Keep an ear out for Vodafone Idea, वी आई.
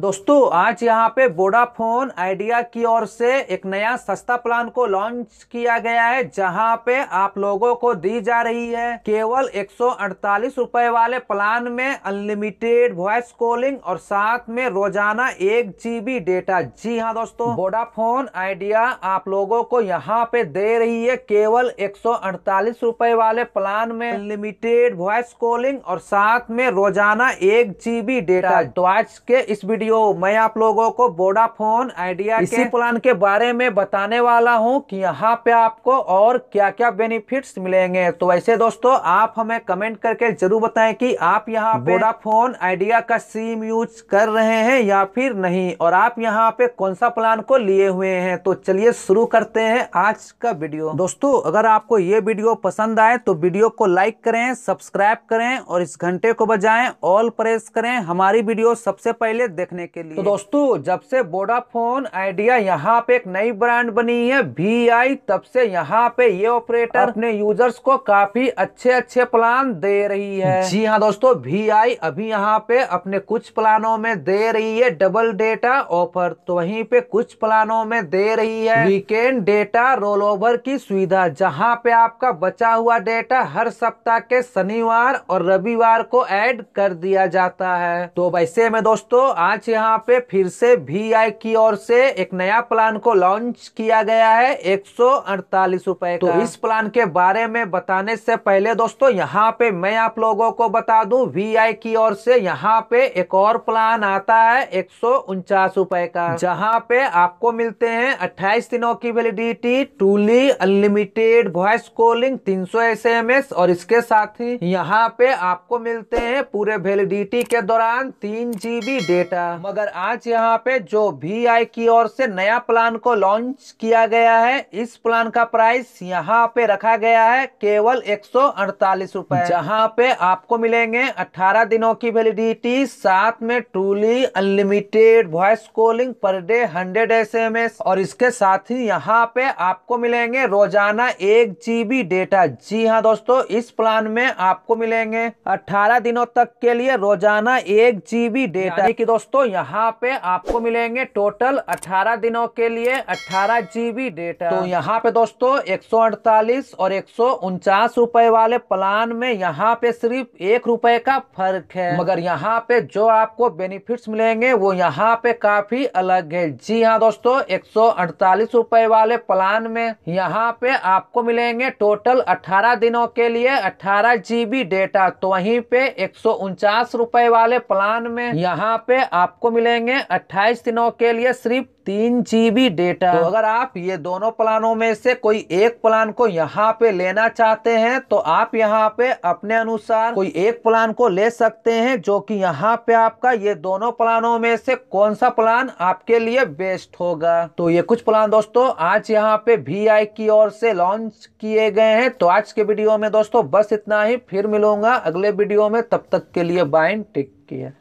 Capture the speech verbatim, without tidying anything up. दोस्तों आज यहाँ पे वोडाफोन आइडिया की ओर से एक नया सस्ता प्लान को लॉन्च किया गया है, जहाँ पे आप लोगों को दी जा रही है केवल एक सौ अड़तालीस रुपए वाले प्लान में अनलिमिटेड वॉइस कॉलिंग और साथ में रोजाना एक जीबी डेटा। जी हाँ दोस्तों, वोडाफोन आइडिया आप लोगों को यहाँ पे दे रही है केवल एक सौ अड़तालीस रुपए वाले प्लान में अनलिमिटेड वॉइस कॉलिंग और साथ में रोजाना एक जीबी डेटा। तो आज के इस वीडियो मैं आप लोगों को वोडाफोन आइडिया इसी प्लान के बारे में बताने वाला हूं कि यहां पे आपको और क्या क्या बेनिफिट्स मिलेंगे। तो वैसे दोस्तों आप हमें कमेंट करके जरूर बताएं कि आप यहां वोडाफोन आइडिया का सिम यूज कर रहे हैं या फिर नहीं, और आप यहां पे कौन सा प्लान को लिए हुए हैं। तो चलिए शुरू करते हैं आज का वीडियो। दोस्तों अगर आपको ये वीडियो पसंद आए तो वीडियो को लाइक करें, सब्सक्राइब करें और इस घंटे को बजाएं, ऑल प्रेस करें हमारी वीडियो सबसे पहले देखने के लिए। तो दोस्तों जब से वोडाफोन आइडिया यहाँ पे एक नई ब्रांड बनी है वी आई, तब से यहाँ पे ये ऑपरेटर अपने यूजर्स को काफी अच्छे अच्छे प्लान दे रही है। जी हाँ दोस्तों, वी आई अभी यहाँ पे अपने कुछ प्लानों में दे रही है डबल डेटा ऑफर, तो वहीं पे कुछ प्लानों में दे रही है वीकेंड डेटा रोल ओवर की सुविधा, जहाँ पे आपका बचा हुआ डेटा हर सप्ताह के शनिवार और रविवार को एड कर दिया जाता है। तो वैसे में दोस्तों आज यहाँ पे फिर से वी आई की ओर से एक नया प्लान को लॉन्च किया गया है एक सौ अड़तालीस रूपए का। तो इस प्लान के बारे में बताने से पहले दोस्तों यहाँ पे मैं आप लोगों को बता दूं वी आई की ओर से यहाँ पे एक और प्लान आता है एक सौ उनचास रूपए का, जहाँ पे आपको मिलते हैं अट्ठाईस दिनों की validity, truly unlimited voice calling, तीन सौ एस एम एस और इसके साथ ही यहाँ पे आपको मिलते हैं पूरे वैलिडिटी के दौरान तीन जीबी डेटा। मगर आज यहाँ पे जो वी आई की ओर से नया प्लान को लॉन्च किया गया है, इस प्लान का प्राइस यहाँ पे रखा गया है केवल एक सौ अड़तालीस रूपए, जहाँ पे आपको मिलेंगे अठारह दिनों की वैलिडिटी, साथ में truly unlimited voice calling, per day hundred S M S और इसके साथ ही यहाँ पे आपको मिलेंगे रोजाना एक जीबी डेटा। जी हाँ दोस्तों, इस प्लान में आपको मिलेंगे अठारह दिनों तक के लिए रोजाना एक जीबी डेटा की दोस्तों तो यहाँ पे आपको मिलेंगे टोटल अठारह दिनों के लिए अठारह जीबी डेटा। तो यहाँ पे दोस्तों एक सौ अड़तालीस और एक सौ उनचास रूपए वाले प्लान में यहाँ पे सिर्फ एक रुपए का फर्क है, मगर यहाँ पे जो आपको बेनिफिट्स मिलेंगे वो यहाँ पे काफी अलग है। जी हाँ दोस्तों, एक सौ अड़तालीस रूपए वाले प्लान में यहाँ पे आपको मिलेंगे टोटल अठारह दिनों के लिए अठारह जीबी डेटा, तो वहीं पे एक सौ उनचास रूपए वाले प्लान में यहाँ पे आपको मिलेंगे अट्ठाईस दिनों के लिए सिर्फ तीन जीबी डेटा। तो अगर आप ये दोनों प्लानों में से कोई एक प्लान को यहाँ पे लेना चाहते हैं तो आप यहाँ पे अपने अनुसार कोई एक प्लान को ले सकते हैं, जो कि यहाँ पे आपका ये दोनों प्लानों में से कौन सा प्लान आपके लिए बेस्ट होगा। तो ये कुछ प्लान दोस्तों आज यहाँ पे वी आई की ओर से लॉन्च किए गए हैं। तो आज के वीडियो में दोस्तों बस इतना ही, फिर मिलूंगा अगले वीडियो में, तब तक के लिए बाय, टेक केयर।